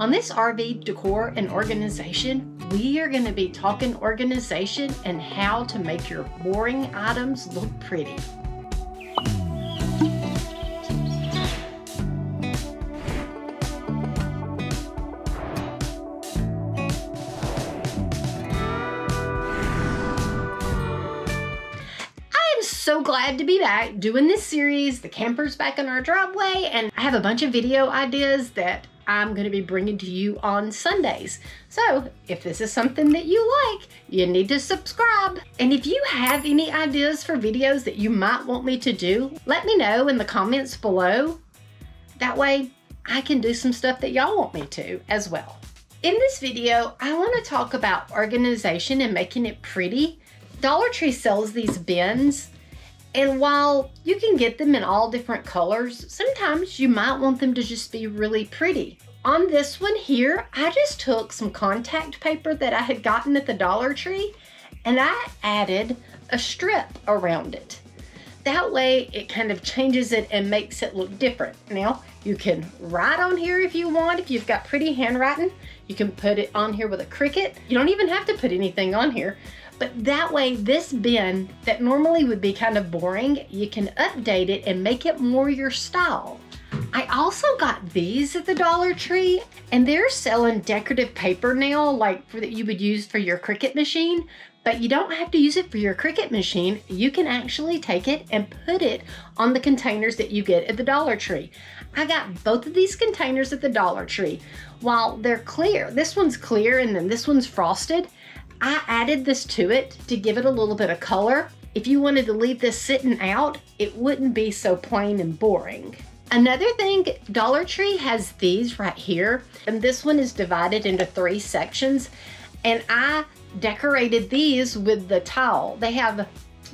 On this RV decor and organization, we are going to be talking organization and how to make your boring items look pretty. So glad to be back doing this series, the camper's back in our driveway, and I have a bunch of video ideas that I'm going to be bringing to you on Sundays. So if this is something that you like, you need to subscribe. And if you have any ideas for videos that you might want me to do, let me know in the comments below. That way I can do some stuff that y'all want me to as well. In this video, I want to talk about organization and making it pretty. Dollar Tree sells these bins. And while you can get them in all different colors, sometimes you might want them to just be really pretty. On this one here, I just took some contact paper that I had gotten at the Dollar Tree and I added a strip around it. That way it kind of changes it and makes it look different. Now you can write on here if you want. If you've got pretty handwriting, you can put it on here with a Cricut. You don't even have to put anything on here. But that way, this bin that normally would be kind of boring, you can update it and make it more your style. I also got these at the Dollar Tree, and they're selling decorative paper now, like that you would use for your Cricut machine, but you don't have to use it for your Cricut machine. You can actually take it and put it on the containers that you get at the Dollar Tree. I got both of these containers at the Dollar Tree. While they're clear, this one's clear and then this one's frosted, I added this to it to give it a little bit of color. If you wanted to leave this sitting out, it wouldn't be so plain and boring. Another thing, Dollar Tree has these right here, and this one is divided into 3 sections, and I decorated these with the tile.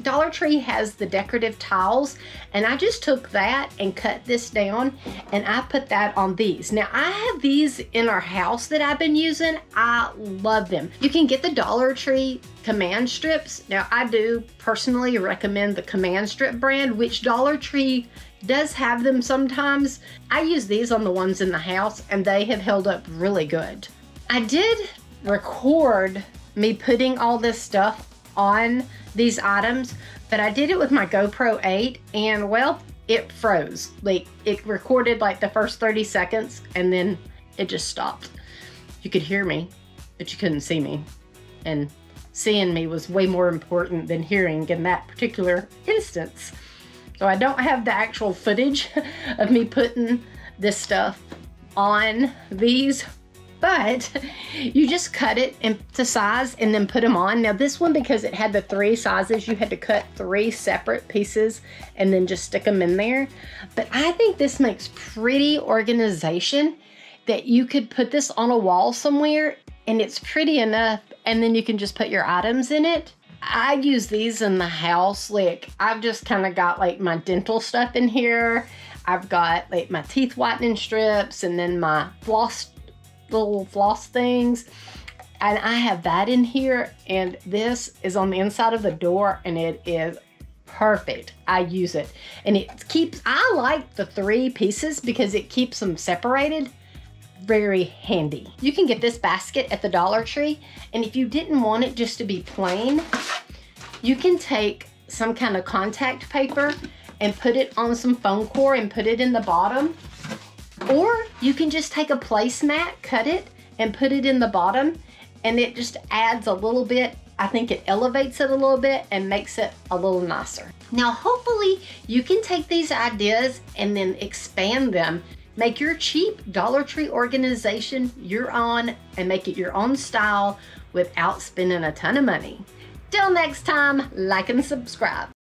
Dollar Tree has the decorative tiles, and I just took that and cut this down and I put that on these. Now I have these in our house that I've been using. I love them. You can get the Dollar Tree Command Strips. Now I do personally recommend the Command Strip brand, which Dollar Tree does have them sometimes. I use these on the ones in the house and they have held up really good. I did record me putting all this stuff on these items, but I did it with my GoPro 8 and well, it froze. Like it recorded like the first 30 seconds and then it just stopped. You could hear me, but you couldn't see me. And seeing me was way more important than hearing in that particular instance. So I don't have the actual footage of me putting this stuff on these, but you just cut it into size and then put them on. Now this one, because it had the 3 sizes, you had to cut 3 separate pieces and then just stick them in there. But I think this makes pretty organization that you could put this on a wall somewhere and it's pretty enough and then you can just put your items in it. I use these in the house. Like I've just kind of got like my dental stuff in here. I've got like my teeth whitening strips and then my floss, little floss things, and I have that in here, and this is on the inside of the door and it is perfect. I use it and it keeps, I like the 3 pieces because it keeps them separated. Very handy. You can get this basket at the Dollar Tree, and if you didn't want it just to be plain, you can take some kind of contact paper and put it on some foam core and put it in the bottom. Or you can just take a placemat, cut it, and put it in the bottom, and it just adds a little bit. I think it elevates it a little bit and makes it a little nicer. Now, hopefully you can take these ideas and then expand them. Make your cheap Dollar Tree organization your own and make it your own style without spending a ton of money. Till next time, like and subscribe.